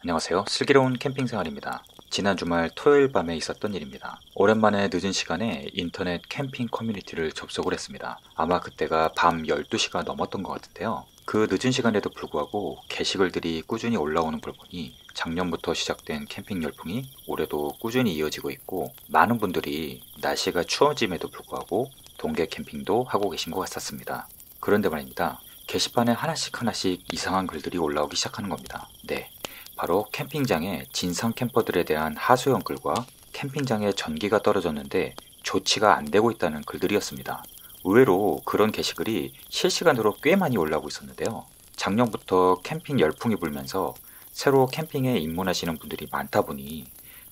안녕하세요. 슬기로운 캠핑 생활입니다. 지난 주말 토요일 밤에 있었던 일입니다. 오랜만에 늦은 시간에 인터넷 캠핑 커뮤니티를 접속을 했습니다. 아마 그때가 밤 12시가 넘었던 것 같은데요. 그 늦은 시간에도 불구하고 게시글들이 꾸준히 올라오는 걸 보니 작년부터 시작된 캠핑 열풍이 올해도 꾸준히 이어지고 있고, 많은 분들이 날씨가 추워짐에도 불구하고 동계 캠핑도 하고 계신 것 같았습니다. 그런데 말입니다. 게시판에 하나씩 이상한 글들이 올라오기 시작하는 겁니다. 네. 바로 캠핑장의 진상 캠퍼들에 대한 하소연 글과 캠핑장에 전기가 떨어졌는데 조치가 안 되고 있다는 글들이었습니다. 의외로 그런 게시글이 실시간으로 꽤 많이 올라오고 있었는데요. 작년부터 캠핑 열풍이 불면서 새로 캠핑에 입문하시는 분들이 많다 보니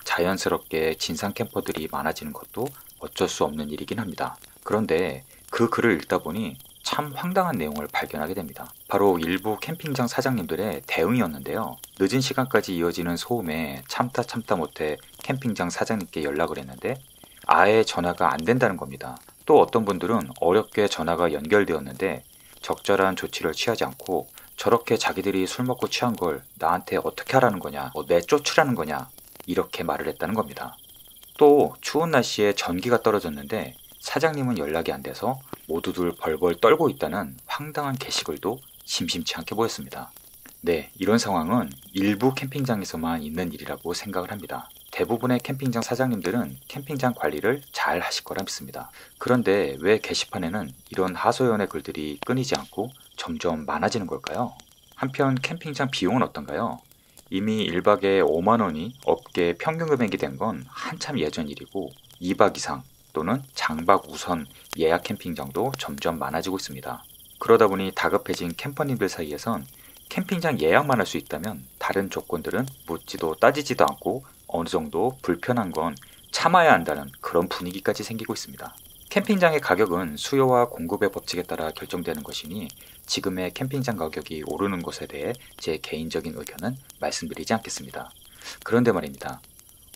자연스럽게 진상 캠퍼들이 많아지는 것도 어쩔 수 없는 일이긴 합니다. 그런데 그 글을 읽다 보니 참 황당한 내용을 발견하게 됩니다. 바로 일부 캠핑장 사장님들의 대응이었는데요. 늦은 시간까지 이어지는 소음에 참다 못해 캠핑장 사장님께 연락을 했는데 아예 전화가 안 된다는 겁니다. 또 어떤 분들은 어렵게 전화가 연결되었는데 적절한 조치를 취하지 않고 저렇게 자기들이 술 먹고 취한 걸 나한테 어떻게 하라는 거냐, 내쫓으라는 거냐, 이렇게 말을 했다는 겁니다. 또 추운 날씨에 전기가 떨어졌는데 사장님은 연락이 안 돼서 모두들 벌벌 떨고 있다는 황당한 게시글도 심심치 않게 보였습니다. 네, 이런 상황은 일부 캠핑장에서만 있는 일이라고 생각을 합니다. 대부분의 캠핑장 사장님들은 캠핑장 관리를 잘 하실 거라 믿습니다. 그런데 왜 게시판에는 이런 하소연의 글들이 끊이지 않고 점점 많아지는 걸까요? 한편 캠핑장 비용은 어떤가요? 이미 1박에 5만 원이 업계 평균 금액이 된 건 한참 예전 일이고, 2박 이상 또는 장박 우선 예약 캠핑장도 점점 많아지고 있습니다. 그러다 보니 다급해진 캠퍼님들 사이에선 캠핑장 예약만 할 수 있다면 다른 조건들은 묻지도 따지지도 않고 어느 정도 불편한 건 참아야 한다는 그런 분위기까지 생기고 있습니다. 캠핑장의 가격은 수요와 공급의 법칙에 따라 결정되는 것이니 지금의 캠핑장 가격이 오르는 것에 대해 제 개인적인 의견은 말씀드리지 않겠습니다. 그런데 말입니다.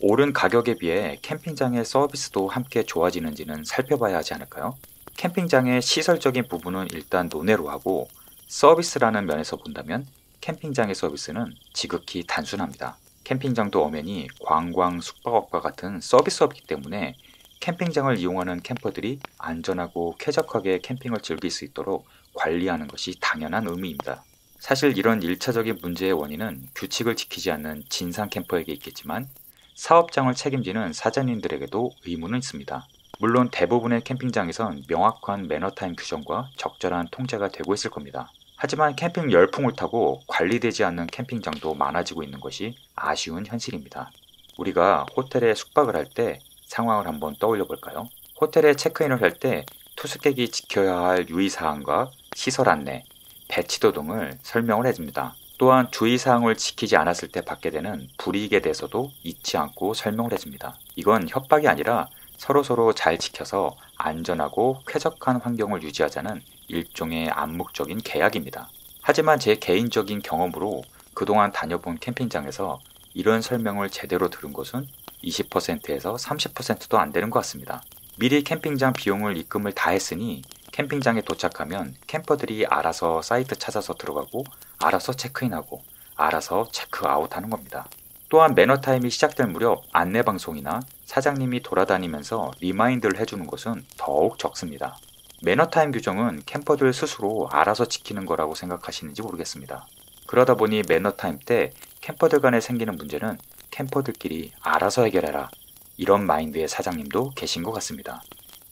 오른 가격에 비해 캠핑장의 서비스도 함께 좋아지는지는 살펴봐야 하지 않을까요? 캠핑장의 시설적인 부분은 일단 논외로 하고, 서비스라는 면에서 본다면 캠핑장의 서비스는 지극히 단순합니다. 캠핑장도 엄연히 관광, 숙박업과 같은 서비스업이기 때문에 캠핑장을 이용하는 캠퍼들이 안전하고 쾌적하게 캠핑을 즐길 수 있도록 관리하는 것이 당연한 의무입니다. 사실 이런 1차적인 문제의 원인은 규칙을 지키지 않는 진상 캠퍼에게 있겠지만 사업장을 책임지는 사장님들에게도 의무는 있습니다. 물론 대부분의 캠핑장에선 명확한 매너타임 규정과 적절한 통제가 되고 있을 겁니다. 하지만 캠핑 열풍을 타고 관리되지 않는 캠핑장도 많아지고 있는 것이 아쉬운 현실입니다. 우리가 호텔에 숙박을 할 때 상황을 한번 떠올려 볼까요? 호텔에 체크인을 할 때 투숙객이 지켜야 할 유의사항과 시설 안내, 배치도 등을 설명을 해줍니다. 또한 주의사항을 지키지 않았을 때 받게 되는 불이익에 대해서도 잊지 않고 설명을 해줍니다. 이건 협박이 아니라 서로서로 잘 지켜서 안전하고 쾌적한 환경을 유지하자는 일종의 암묵적인 계약입니다. 하지만 제 개인적인 경험으로 그동안 다녀본 캠핑장에서 이런 설명을 제대로 들은 것은 20%에서 30%도 안 되는 것 같습니다. 미리 캠핑장 비용을 입금을 다 했으니 캠핑장에 도착하면 캠퍼들이 알아서 사이트 찾아서 들어가고, 알아서 체크인하고, 알아서 체크아웃하는 겁니다. 또한 매너타임이 시작될 무렵 안내방송이나 사장님이 돌아다니면서 리마인드를 해주는 것은 더욱 적습니다. 매너타임 규정은 캠퍼들 스스로 알아서 지키는 거라고 생각하시는지 모르겠습니다. 그러다 보니 매너타임 때 캠퍼들 간에 생기는 문제는 캠퍼들끼리 알아서 해결해라, 이런 마인드의 사장님도 계신 것 같습니다.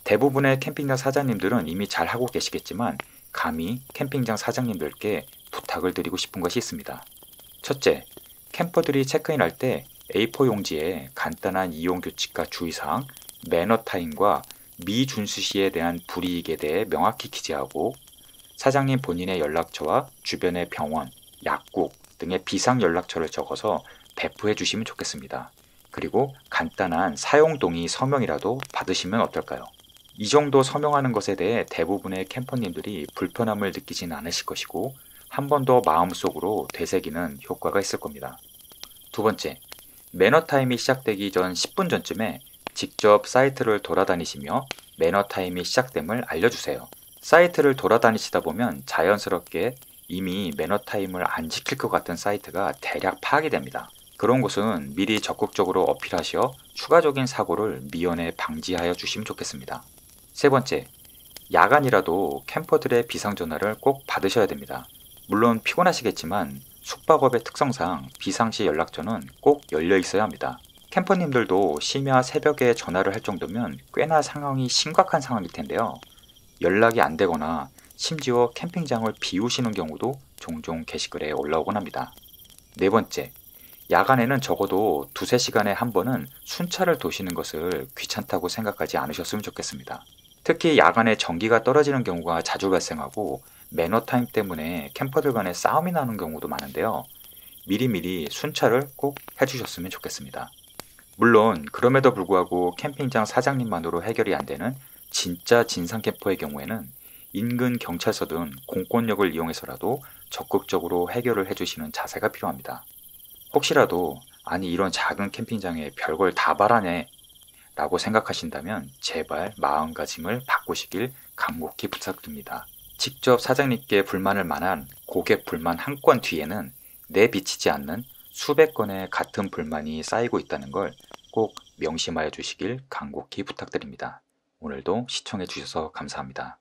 대부분의 캠핑장 사장님들은 이미 잘 하고 계시겠지만 감히 캠핑장 사장님들께 부탁을 드리고 싶은 것이 있습니다. 첫째, 캠퍼들이 체크인할 때 A4 용지에 간단한 이용 규칙과 주의사항, 매너타임과 미준수 시에 대한 불이익에 대해 명확히 기재하고, 사장님 본인의 연락처와 주변의 병원, 약국 등의 비상 연락처를 적어서 배포해 주시면 좋겠습니다. 그리고 간단한 사용동의 서명이라도 받으시면 어떨까요? 이 정도 서명하는 것에 대해 대부분의 캠퍼님들이 불편함을 느끼진 않으실 것이고, 한 번 더 마음속으로 되새기는 효과가 있을 겁니다. 두 번째, 매너타임이 시작되기 전 10분 전쯤에 직접 사이트를 돌아다니시며 매너타임이 시작됨을 알려주세요. 사이트를 돌아다니시다 보면 자연스럽게 이미 매너타임을 안 지킬 것 같은 사이트가 대략 파악이 됩니다. 그런 곳은 미리 적극적으로 어필하시어 추가적인 사고를 미연에 방지하여 주시면 좋겠습니다. 세 번째, 야간이라도 캠퍼들의 비상전화를 꼭 받으셔야 됩니다. 물론 피곤하시겠지만 숙박업의 특성상 비상시 연락처는 꼭 열려 있어야 합니다. 캠퍼님들도 심야 새벽에 전화를 할 정도면 꽤나 상황이 심각한 상황일 텐데요. 연락이 안 되거나 심지어 캠핑장을 비우시는 경우도 종종 게시글에 올라오곤 합니다. 네 번째, 야간에는 적어도 두세 시간에 한 번은 순찰을 도시는 것을 귀찮다고 생각하지 않으셨으면 좋겠습니다. 특히 야간에 전기가 떨어지는 경우가 자주 발생하고 매너타임 때문에 캠퍼들 간에 싸움이 나는 경우도 많은데요. 미리미리 순찰을 꼭 해주셨으면 좋겠습니다. 물론 그럼에도 불구하고 캠핑장 사장님만으로 해결이 안 되는 진짜 진상 캠퍼의 경우에는 인근 경찰서 등 공권력을 이용해서라도 적극적으로 해결을 해주시는 자세가 필요합니다. 혹시라도 아니 이런 작은 캠핑장에 별걸 다 바라네 라고 생각하신다면 제발 마음가짐을 바꾸시길 간곡히 부탁드립니다. 직접 사장님께 불만을 만한 고객 불만 한 건 뒤에는 내비치지 않는 수백 건의 같은 불만이 쌓이고 있다는 걸 꼭 명심하여 주시길 간곡히 부탁드립니다. 오늘도 시청해 주셔서 감사합니다.